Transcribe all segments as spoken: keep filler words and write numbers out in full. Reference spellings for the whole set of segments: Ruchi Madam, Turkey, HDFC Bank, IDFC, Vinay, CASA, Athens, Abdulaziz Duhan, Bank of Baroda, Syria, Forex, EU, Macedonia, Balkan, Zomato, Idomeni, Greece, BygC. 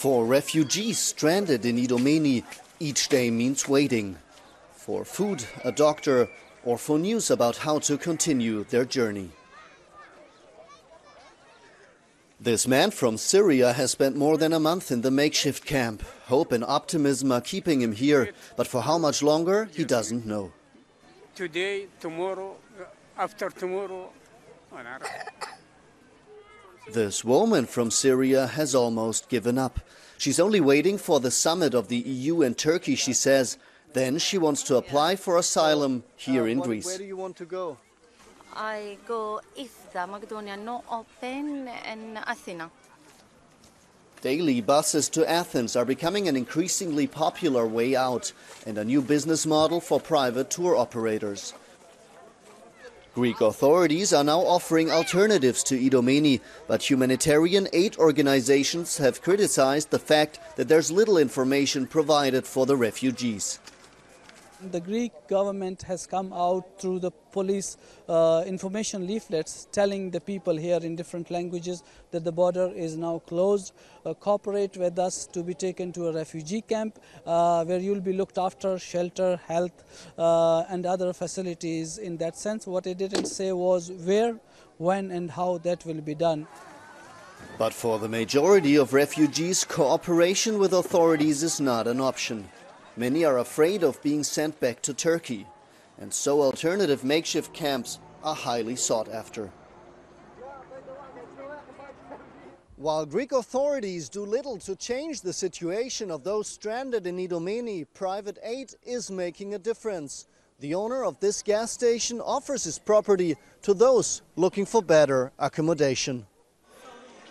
For refugees stranded in Idomeni, each day means waiting for food, a doctor, or for news about how to continue their journey. This man from Syria has spent more than a month in the makeshift camp. Hope and optimism are keeping him here, but for how much longer, he doesn't know. Today, tomorrow, after tomorrow. This woman from Syria has almost given up. She's only waiting for the summit of the E U and Turkey, she says. Then she wants to apply for asylum here uh, in what, Greece. Where do you want to go? I go Ifta, Macedonia, no open, and Athena. Daily buses to Athens are becoming an increasingly popular way out and a new business model for private tour operators. Greek authorities are now offering alternatives to Idomeni, but humanitarian aid organizations have criticized the fact that there's little information provided for the refugees. The Greek government has come out through the police uh, information leaflets telling the people here in different languages that the border is now closed. Uh, cooperate with us to be taken to a refugee camp uh, where you'll be looked after, shelter, health uh, and other facilities in that sense. What it didn't say was where, when and how that will be done. But for the majority of refugees, cooperation with authorities is not an option. Many are afraid of being sent back to Turkey, and so alternative makeshift camps are highly sought after. While Greek authorities do little to change the situation of those stranded in Idomeni, private aid is making a difference. The owner of this gas station offers his property to those looking for better accommodation.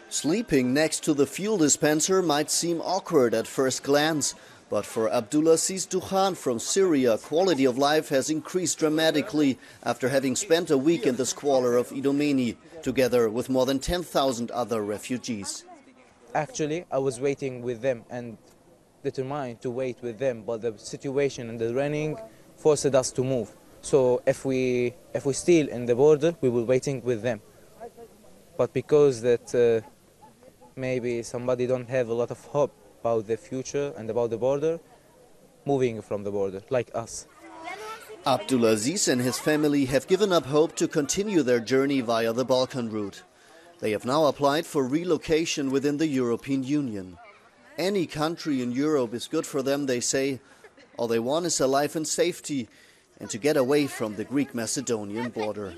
Sleeping next to the fuel dispenser might seem awkward at first glance, but for Abdulaziz Duhan from Syria, quality of life has increased dramatically after having spent a week in the squalor of Idomeni, together with more than ten thousand other refugees. Actually, I was waiting with them and determined to wait with them, but the situation and the running forced us to move. So if we if we still in the border, we were waiting with them. But because that uh, maybe somebody don't have a lot of hope about the future and about the border, moving from the border, like us. Abdulaziz and his family have given up hope to continue their journey via the Balkan route. They have now applied for relocation within the European Union. Any country in Europe is good for them, they say. All they want is a life in safety and to get away from the Greek-Macedonian border.